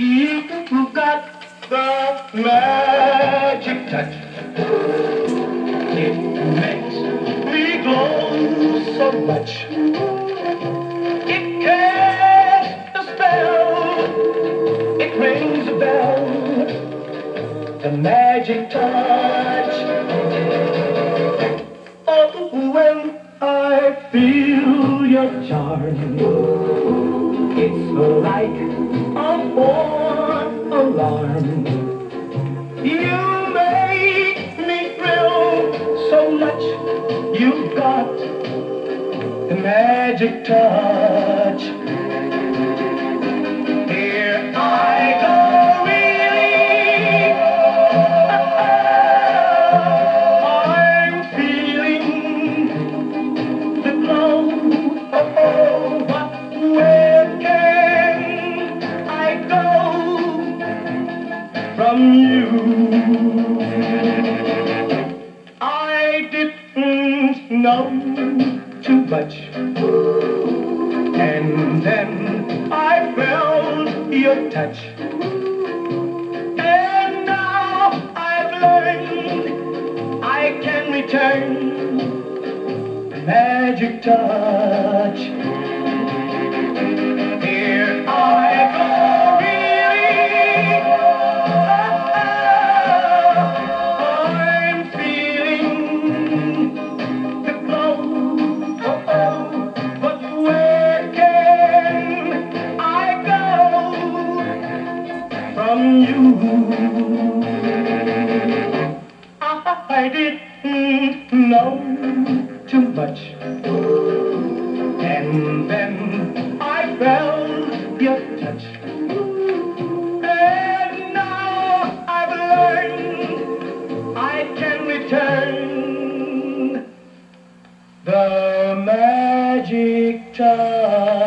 You've got the magic touch. It makes me glow so much. It casts a spell. It rings a bell. The magic touch. Oh, when I feel your charm, it's like a born alarm. You make me thrill so much. You've got the magic touch. Here I go, really. I'm feeling the glow. Oh, but where from you, I didn't know too much, and then I felt your touch, and now I've learned I can return the magic touch. I didn't know too much, and then I felt your touch, and now I've learned I can return the magic touch.